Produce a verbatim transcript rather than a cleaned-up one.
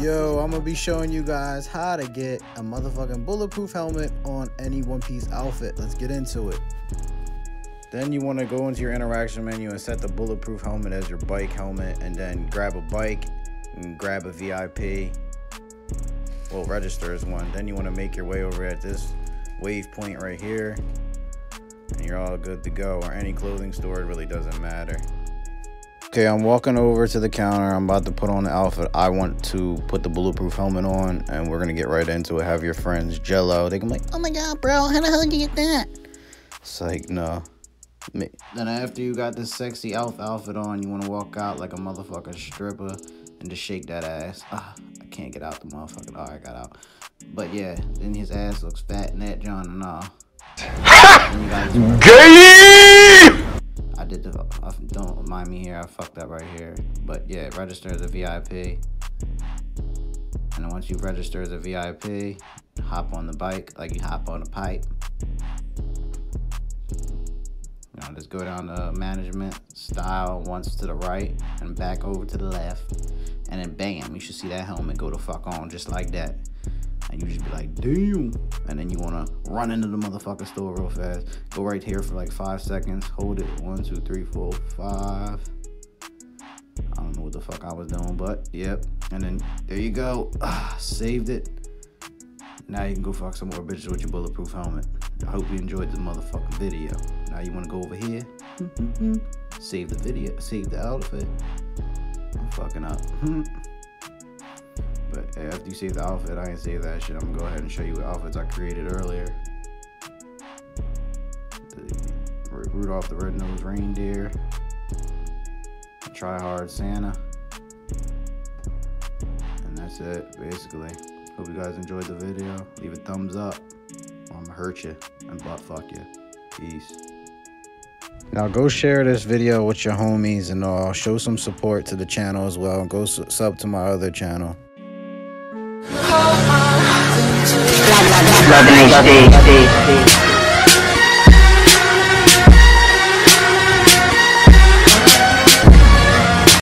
Yo, I'm gonna be showing you guys how to get a motherfucking bulletproof helmet on any One Piece outfit. Let's get into it. Then you want to go into your interaction menu and set the bulletproof helmet as your bike helmet, and then grab a bike and grab a V I P. Well, register as one. Then you want to make your way over at this wave point right here, and you're all good to go. Or any clothing store, it really doesn't matter. Okay, I'm walking over to the counter. I'm about to put on the outfit. I want to put the bulletproof helmet on, and we're going to get right into it. Have your friends jello. They can be like, oh my god, bro, how the hell did you get that? It's like, no. Me. Then after you got this sexy elf outfit on, you want to walk out like a motherfucking stripper and just shake that ass. Ah, I can't get out the motherfucking R I got out. But yeah, then his ass looks fat and that John and all. Gay! I did the, I, don't mind me here, I fucked up right here. But yeah, register as a V I P. And then once you register as a V I P, hop on the bike like you hop on a pipe. You know, just go down to management, style, once to the right, and back over to the left. And then bam, you should see that helmet go the fuck on just like that. And you just be like, damn. And then you want to run into the motherfucking store real fast. Go right here for like five seconds. Hold it. One, two, three, four, five. I don't know what the fuck I was doing, but yep. And then there you go. Ah, saved it. Now you can go fuck some more bitches with your bulletproof helmet. I hope you enjoyed this motherfucking video. Now you want to go over here, mm-hmm. Save the video, save the outfit. I'm fucking up. But after you save the outfit, I ain't save that shit. I'm gonna go ahead and show you what outfits I created earlier. The Rudolph the Red-Nosed Reindeer, Try Hard Santa, and that's it basically. Hope you guys enjoyed the video. Leave a thumbs up. I'm gonna hurt you and butt fuck you. Peace. Now go share this video with your homies and all. Show some support to the channel as well. Go sub to my other channel. Love